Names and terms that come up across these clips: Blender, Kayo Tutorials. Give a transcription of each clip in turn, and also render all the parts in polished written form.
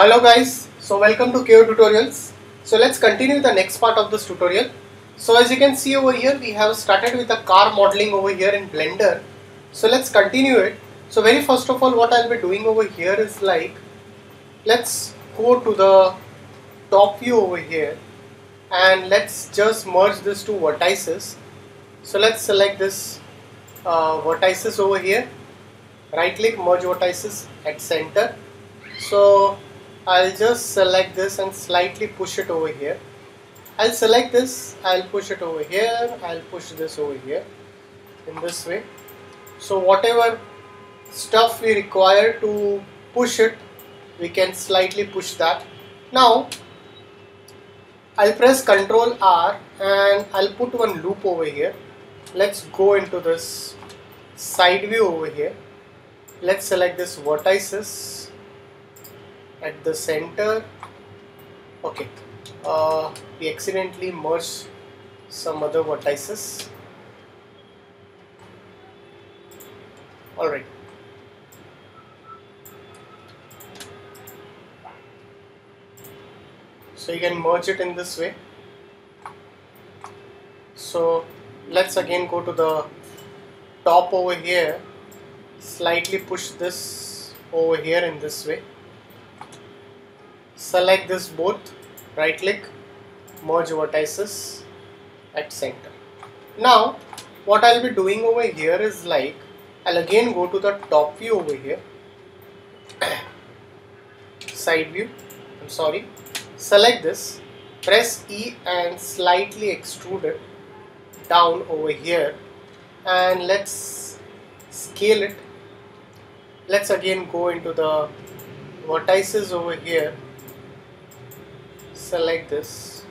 Hello guys, so welcome to Kayo Tutorials. So let's continue the next part of this tutorial. So as you can see over here, we have started with the car modeling over here in Blender. So let's continue it. So very first of all, what I'll be doing over here is like, let's go to the top view over here and let's just merge these two vertices. So let's select this vertices over here, right click, merge vertices at center. So I'll just select this and slightly push it over here. I'll select this, I'll push it over here, I'll push this over here in this way. So whatever stuff we require to push it, we can slightly push that. Now I'll press Ctrl R and I'll put one loop over here. Let's go into this side view over here. Let's select this vertices at the center. Okay. We accidentally merged some other vertices. Alright. So you can merge it in this way. So let's again go to the top over here. Slightly push this over here in this way. Select this both. Right click, merge vertices at center. Now what I'll be doing over here is like, I'll again go to the top view over here, side view, I'm sorry, select this, press E and slightly extrude it down over here and let's scale it. Let's again go into the vertices over here. Select this,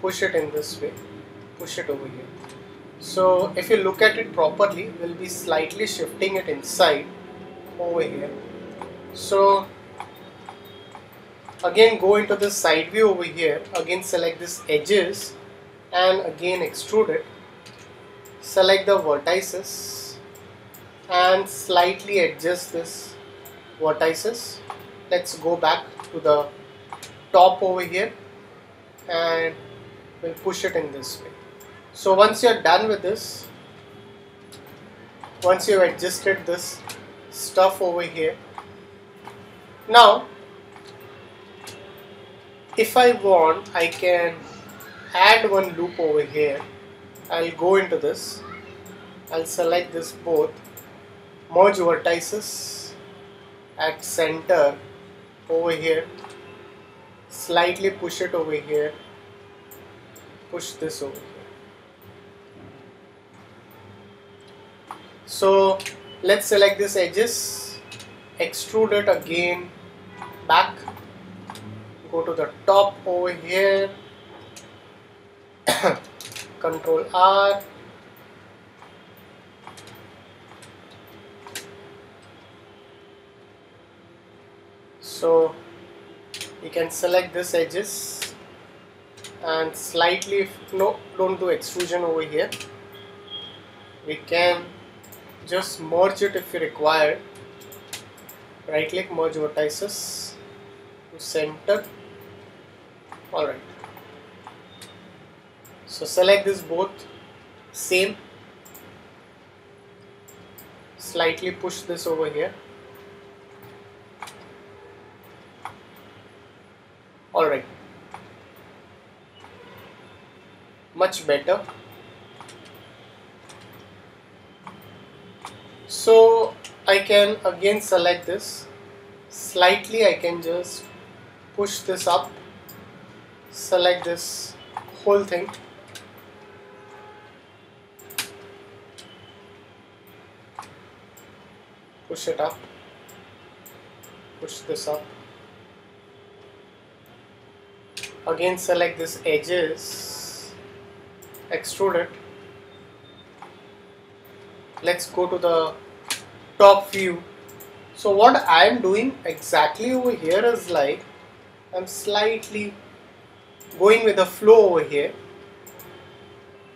push it in this way, push it over here. So if you look at it properly, we'll be slightly shifting it inside over here. So again go into the side view over here, again select this edges and again extrude it. Select the vertices and slightly adjust this vertices. Let's go back to the top over here and we'll push it in this way. So once you're done with this, once you've adjusted this stuff over here, now if I want, I can add one loop over here. I'll go into this, I'll select this both, merge vertices at center over here, slightly push it over here, push this over here. So let's select this edges, extrude it again back, go to the top over here, Ctrl R, so you can select this edges and slightly, no, don't do extrusion over here. We can just merge it if you require. Right click, merge vertices to center. Alright. So select this both, same. Slightly push this over here. Alright, much better. So I can again select this, slightly I can just push this up, select this whole thing. Push it up, push this up. Again select this edges, extrude it. Let's go to the top view. So what I am doing exactly over here is like, I am slightly going with the flow over here.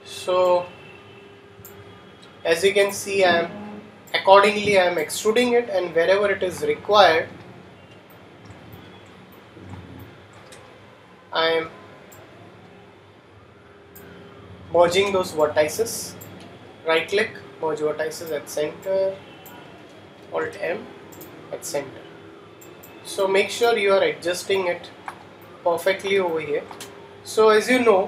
So as you can see, I am extruding it, and wherever it is required, I am merging those vertices. Right click, merge vertices at center, Alt M at center. So make sure you are adjusting it perfectly over here. So as you know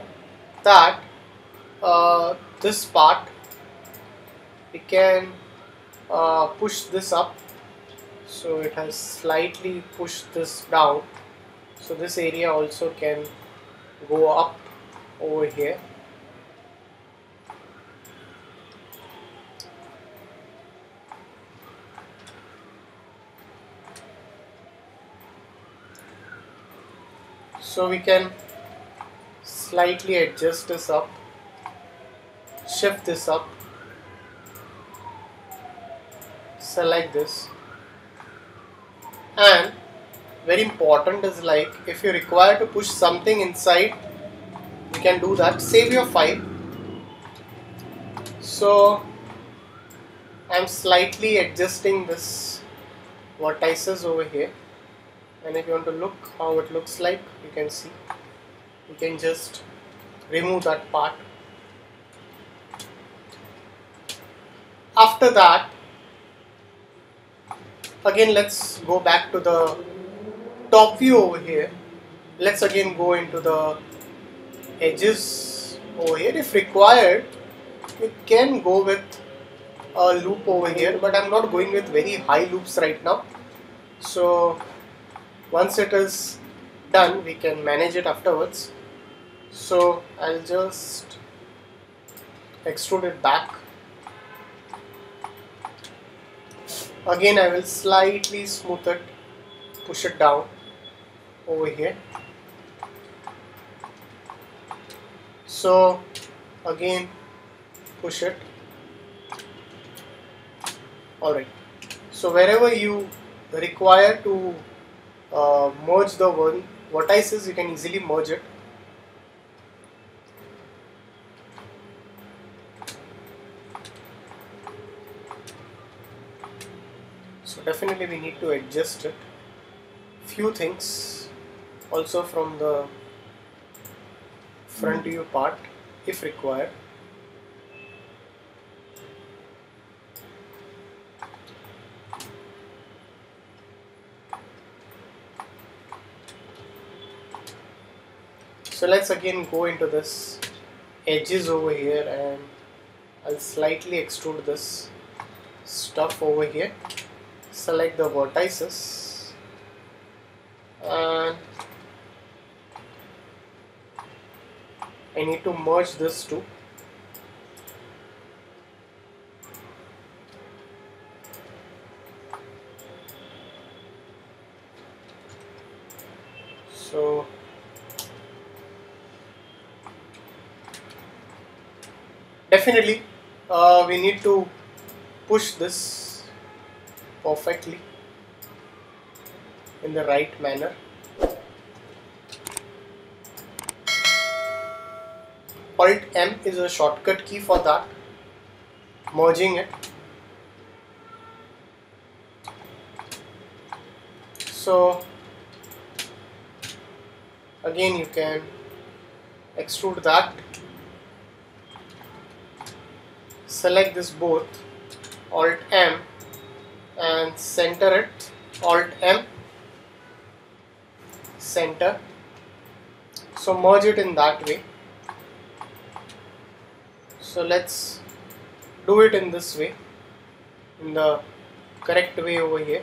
that this part, we can push this up, so it has slightly pushed this down, so this area also can go up over here. So we can slightly adjust this up, shift this up, select this, and very important is, like, if you require to push something inside, you can do that. Save your file. So I'm slightly adjusting this vertices over here. And if you want to look how it looks like, you can see, you can just remove that part. After that, again let's go back to the top view over here. Let's again go into the edges over here. If required, you can go with a loop over here, but I'm not going with very high loops right now. So once it is done, we can manage it afterwards. So I'll just extrude it back. Again, I will slightly smooth it, push it down over here. So again, push it. Alright. So wherever you require to merge the vertices, you can easily merge it. So definitely we need to adjust it. Few things also from the front view part if required. So let's again go into this edges over here, and I'll slightly extrude this stuff over here. Select the vertices and I need to merge this too. So definitely we need to push this perfectly in the right manner. Alt M is a shortcut key for that, merging it. So again you can extrude that. Select this both, Alt M, and center it, Alt M, center. So merge it in that way. So let's do it in this way, in the correct way over here.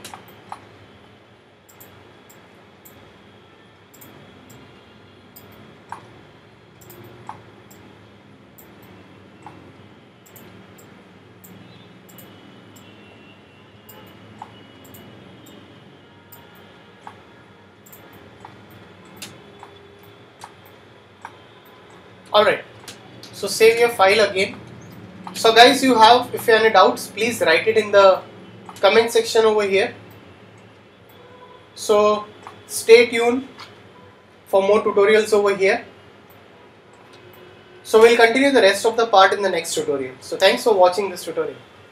Alright, so save your file again. So guys, if you have any doubts, please write it in the comment section over here. So stay tuned for more tutorials over here. So we'll continue the rest of the part in the next tutorial. So thanks for watching this tutorial.